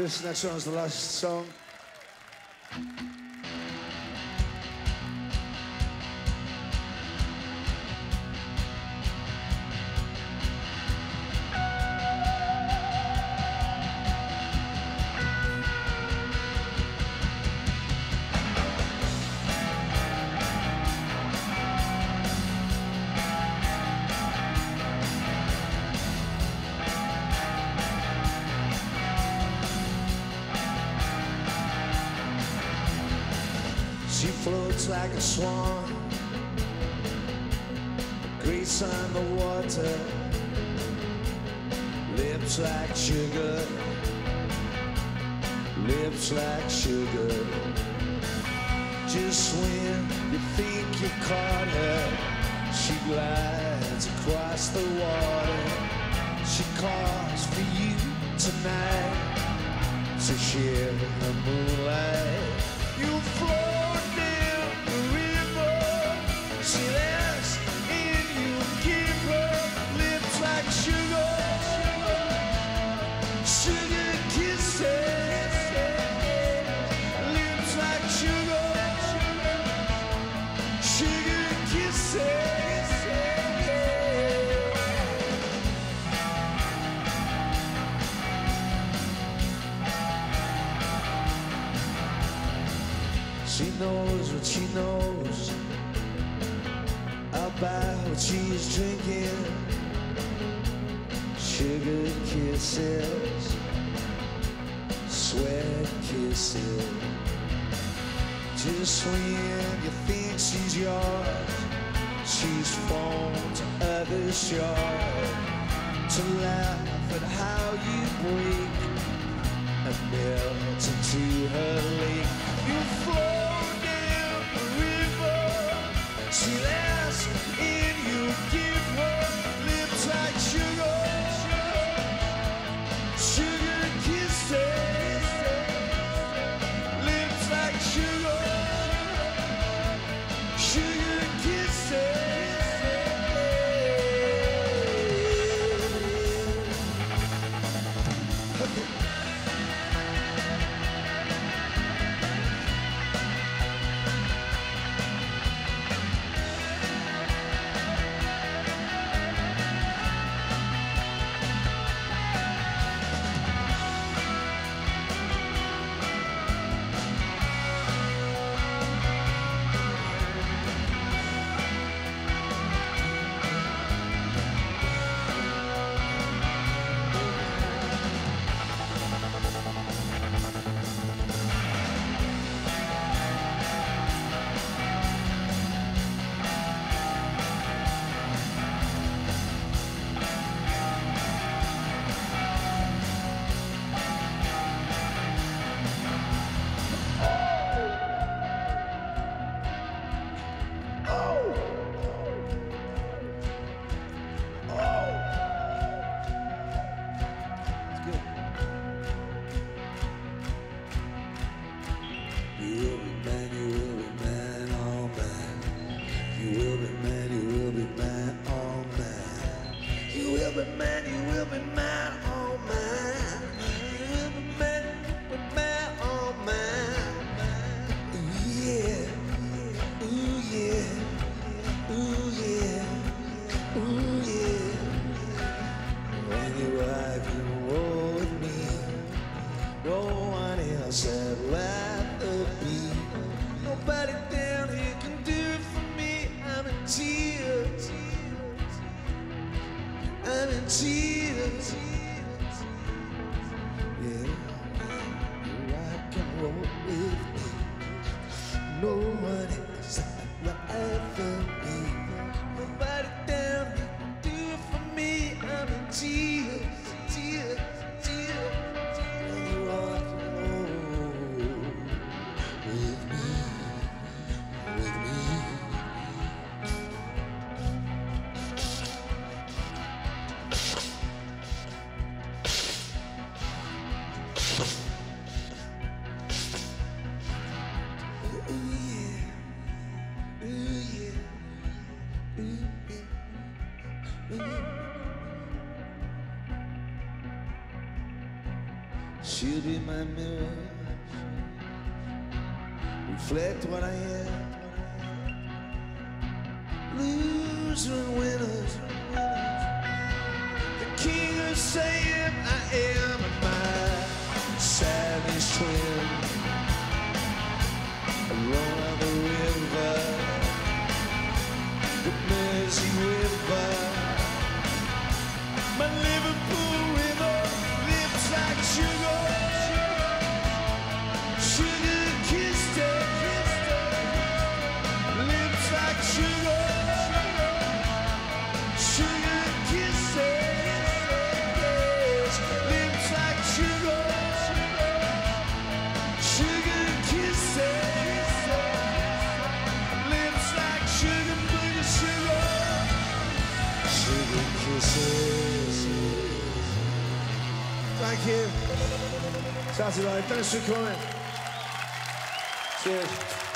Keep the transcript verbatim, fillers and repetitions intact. This next one is the last song. She floats like a swan, grease on the water, lips like sugar, lips like sugar. Just when you think you caught her, she glides across the water. She calls for you tonight to share the moonlight. You float. She knows what she knows about what she's drinking. Sugar kisses, sweat kisses. Just when you think she's yours, she's flown to other shores to laugh at how you break and melt into her lake. You float. She'll ask if you give her lips like sugar, sugar kisses, lips like sugar, sugar kisses. Okay. Tears, yeah, rock and roll with me. No one else will ever be. Nobody down here can do it for me. I'm in tears, tears, tears. You rock and roll with me, with me. She'll be my mirror, reflect what I am. Loser and winners, the king of Siam I am, and my savage twin, along on the river, the Mersey River, my Liverpool river, lips like sugar. Thank you. Sassi Lai, thanks for coming. Cheers.